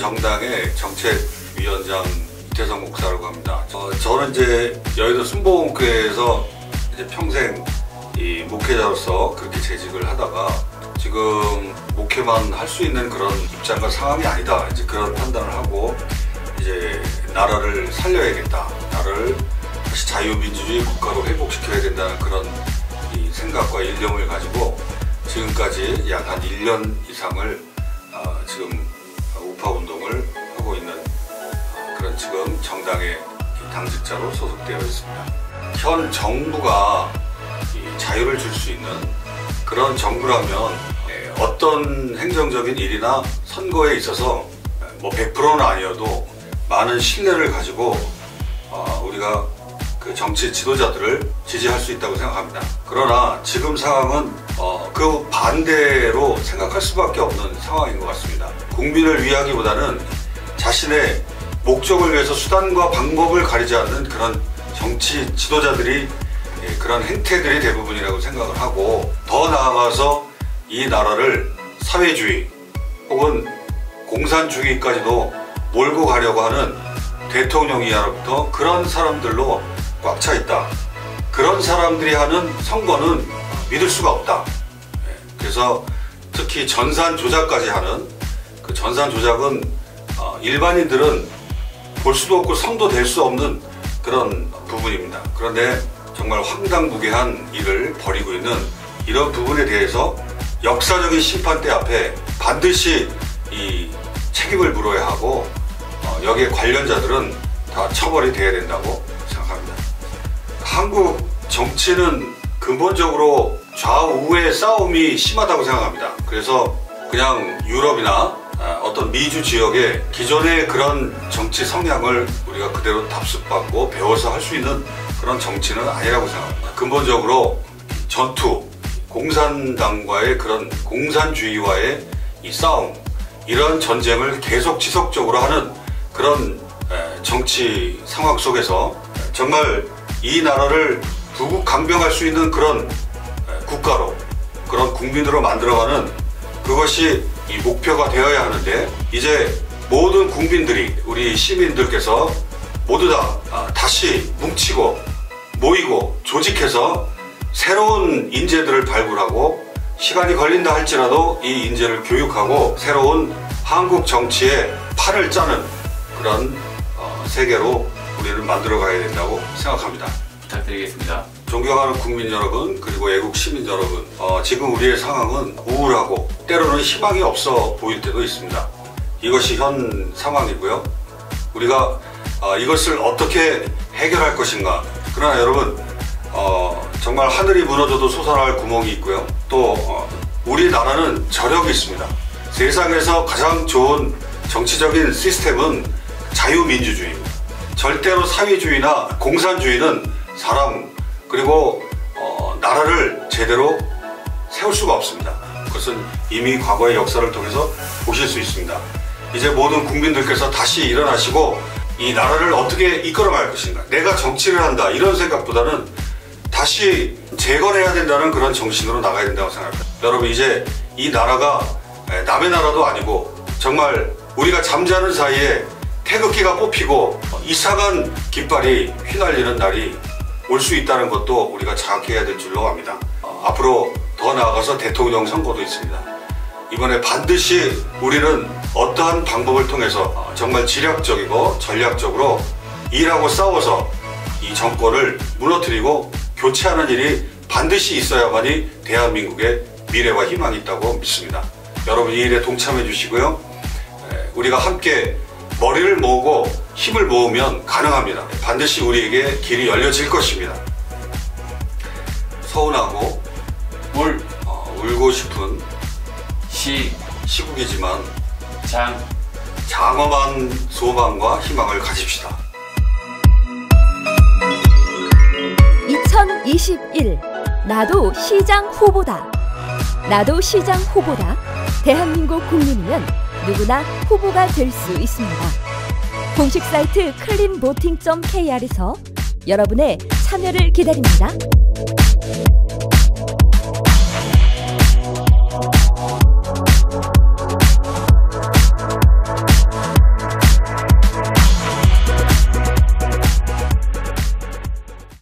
정당의 정책위원장 이태성 목사라고 합니다. 저는 이제 여의도 순복음교회에서 이제 평생 이 목회자로서 그렇게 재직을 하다가 지금 목회만 할 수 있는 그런 입장과 상황이 아니다. 이제 그런 판단을 하고 이제 나라를 살려야겠다. 나라를 다시 자유민주주의 국가로 회복시켜야 된다는 그런 이 생각과 일념을 가지고 지금까지 약 한 1년 이상을 지금 우파운동을 하고 있는 그런 지금 정당의 당직자로 소속되어 있습니다. 현 정부가 이 자유를 줄 수 있는 그런 정부라면 어떤 행정적인 일이나 선거에 있어서 뭐 100%는 아니어도 많은 신뢰를 가지고 우리가 그 정치 지도자들을 지지할 수 있다고 생각합니다. 그러나 지금 상황은 그 반대로 생각할 수밖에 없는 상황인 것 같습니다. 국민을 위하기보다는 자신의 목적을 위해서 수단과 방법을 가리지 않는 그런 정치 지도자들이 그런 행태들이 대부분이라고 생각을 하고, 더 나아가서 이 나라를 사회주의 혹은 공산주의까지도 몰고 가려고 하는 대통령 이하로부터 그런 사람들로 꽉 차 있다. 그런 사람들이 하는 선거는 믿을 수가 없다. 그래서 특히 전산 조작까지 하는, 그 전산 조작은 일반인들은 볼 수도 없고 손도 댈 수 없는 그런 부분입니다. 그런데 정말 황당무계한 일을 벌이고 있는 이런 부분에 대해서 역사적인 심판대 앞에 반드시 이 책임을 물어야 하고, 여기에 관련자들은 다 처벌이 돼야 된다고 생각합니다. 한국 정치는 근본적으로 좌우의 싸움이 심하다고 생각합니다. 그래서 그냥 유럽이나 어떤 미주 지역의 기존의 그런 정치 성향을 우리가 그대로 답습받고 배워서 할 수 있는 그런 정치는 아니라고 생각합니다. 근본적으로 전투, 공산당과의 그런 공산주의와의 이 싸움, 이런 전쟁을 계속 지속적으로 하는 그런 정치 상황 속에서 정말 이 나라를 부국 강병할 수 있는 그런 국가로, 그런 국민으로 만들어가는 그것이 이 목표가 되어야 하는데, 이제 모든 국민들이, 우리 시민들께서 모두 다 다시 뭉치고 모이고 조직해서 새로운 인재들을 발굴하고, 시간이 걸린다 할지라도 이 인재를 교육하고 새로운 한국 정치의 판을 짜는 그런 세계로 우리를 만들어가야 된다고 생각합니다. 부탁드리겠습니다. 존경하는 국민 여러분, 그리고 애국 시민 여러분, 지금 우리의 상황은 우울하고 때로는 희망이 없어 보일 때도 있습니다. 이것이 현 상황이고요. 우리가 이것을 어떻게 해결할 것인가. 그러나 여러분, 정말 하늘이 무너져도 솟아날 구멍이 있고요. 또 우리나라는 저력이 있습니다. 세상에서 가장 좋은 정치적인 시스템은 자유민주주의입니다. 절대로 사회주의나 공산주의는 사람, 그리고 나라를 제대로 세울 수가 없습니다. 그것은 이미 과거의 역사를 통해서 보실 수 있습니다. 이제 모든 국민들께서 다시 일어나시고 이 나라를 어떻게 이끌어갈 것인가, 내가 정치를 한다 이런 생각보다는 다시 재건해야 된다는 그런 정신으로 나가야 된다고 생각합니다. 여러분, 이제 이 나라가 남의 나라도 아니고 정말 우리가 잠자는 사이에 태극기가 뽑히고 이상한 깃발이 휘날리는 날이 올 수 있다는 것도 우리가 자각해야 될 줄로 압니다. 앞으로 더 나아가서 대통령 선거도 있습니다. 이번에 반드시 우리는 어떠한 방법을 통해서 정말 지략적이고 전략적으로 일하고 싸워서 이 정권을 무너뜨리고 교체하는 일이 반드시 있어야만이 대한민국의 미래와 희망이 있다고 믿습니다. 여러분, 이 일에 동참해 주시고요. 우리가 함께 머리를 모으고 힘을 모으면 가능합니다. 반드시 우리에게 길이 열려질 것입니다. 서운하고 울고 싶은 시국이지만 장엄한 소망과 희망을 가집시다. 2021 나도 시장 후보다. 나도 시장 후보다. 대한민국 국민이면 누구나 후보가 될 수 있습니다. 공식 사이트 cleanvoting.kr에서 여러분의 참여를 기다립니다.